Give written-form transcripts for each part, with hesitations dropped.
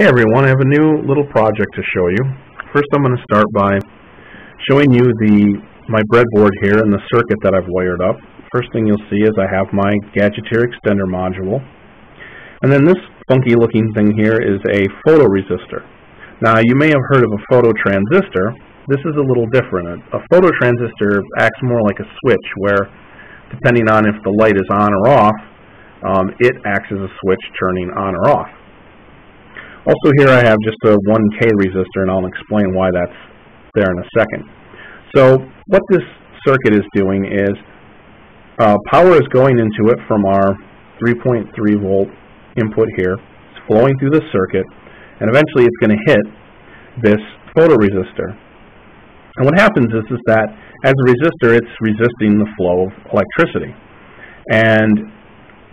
Hey everyone, I have a new little project to show you. First I'm going to start by showing you my breadboard here and the circuit that I've wired up. First thing you'll see is I have my Gadgeteer extender module. And then this funky looking thing here is a photoresistor. Now you may have heard of a phototransistor. This is a little different. A phototransistor acts more like a switch where, depending on if the light is on or off, it acts as a switch turning on or off. Also here I have just a 1K resistor, and I'll explain why that's there in a second. So what this circuit is doing is power is going into it from our 3.3 volt input here. It's flowing through the circuit, and eventually it's going to hit this photoresistor. And what happens is that as a resistor, it's resisting the flow of electricity. And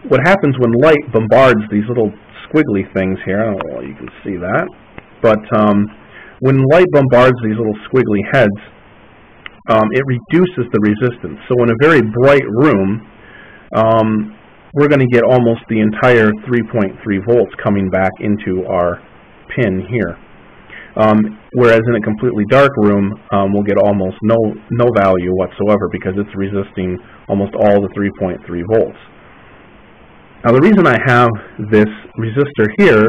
what happens when light bombards these little squiggly things here, I don't know if you can see that, but when light bombards these little squiggly heads, it reduces the resistance. So in a very bright room, we're going to get almost the entire 3.3 volts coming back into our pin here. Whereas in a completely dark room, we'll get almost no value whatsoever because it's resisting almost all the 3.3 volts. Now the reason I have this resistor here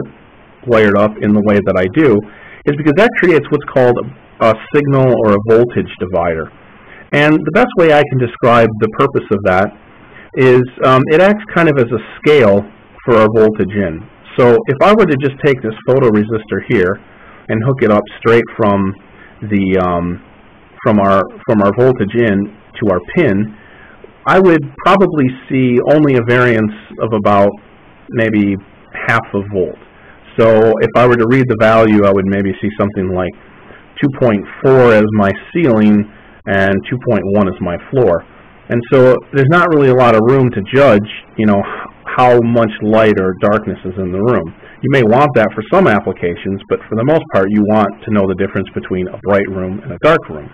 wired up in the way that I do is because that creates what's called a signal or a voltage divider. And the best way I can describe the purpose of that is it acts kind of as a scale for our voltage in. So if I were to just take this photoresistor here and hook it up straight from the from our voltage in to our pin, I would probably see only a variance of about maybe half a volt. So if I were to read the value, I would maybe see something like 2.4 as my ceiling and 2.1 as my floor. And so there's not really a lot of room to judge, you know, how much light or darkness is in the room. You may want that for some applications, but for the most part, you want to know the difference between a bright room and a dark room.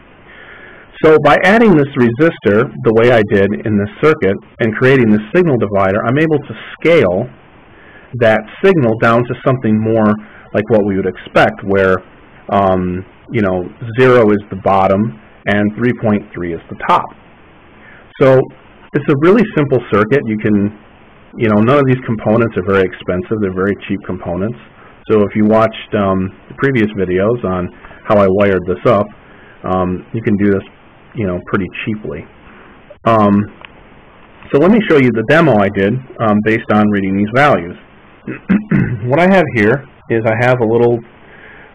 So by adding this resistor the way I did in this circuit and creating this signal divider, I'm able to scale that signal down to something more like what we would expect, where 0 is the bottom and 3.3 is the top. So it's a really simple circuit. You can, none of these components are very expensive. They're very cheap components. So if you watched the previous videos on how I wired this up, you can do this pretty cheaply. So let me show you the demo I did based on reading these values. What I have here is I have a little,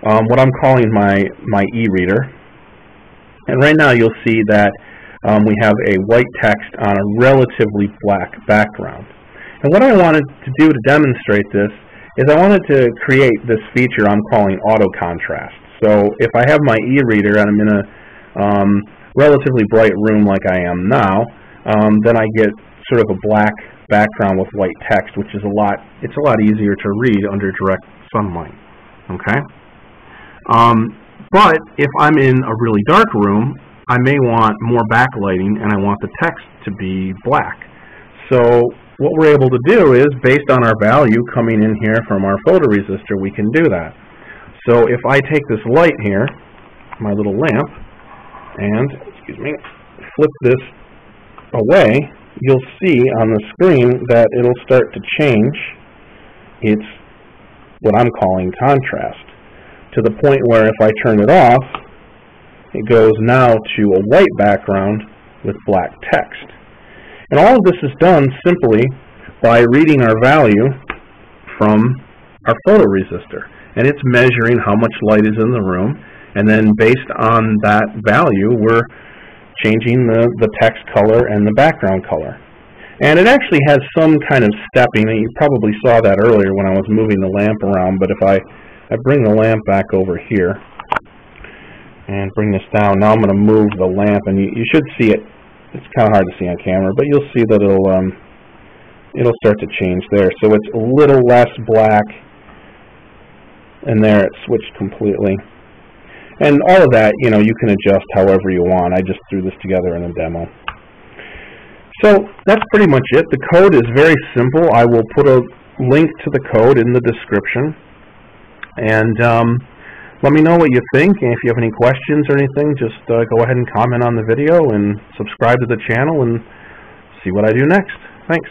what I'm calling my e-reader. And right now you'll see that we have a white text on a relatively black background. And what I wanted to do to demonstrate this is I wanted to create this feature I'm calling auto contrast. So if I have my e-reader and I'm in a relatively bright room like I am now, then I get sort of a black background with white text, which is a lot easier to read under direct sunlight. Okay. But if I'm in a really dark room, I may want more backlighting and I want the text to be black. So what we're able to do is, based on our value coming in here from our photoresistor, we can do that. So if I take this light here, my little lamp, and, excuse me, flip this away, you'll see on the screen that it'll start to change its, what I'm calling, contrast, to the point where if I turn it off, it goes now to a white background with black text. And all of this is done simply by reading our value from our photoresistor, and it's measuring how much light is in the room. And then based on that value, we're changing the text color and the background color. And it actually has some kind of stepping, and you probably saw that earlier when I was moving the lamp around. But if I bring the lamp back over here and bring this down, now I'm going to move the lamp, and you should see it. It's kind of hard to see on camera, but you'll see that it'll start to change there. So it's a little less black, and there it switched completely. And all of that, you can adjust however you want. I just threw this together in a demo. So that's pretty much it. The code is very simple. I will put a link to the code in the description. And let me know what you think, and if you have any questions or anything, just go ahead and comment on the video and subscribe to the channel and see what I do next. Thanks.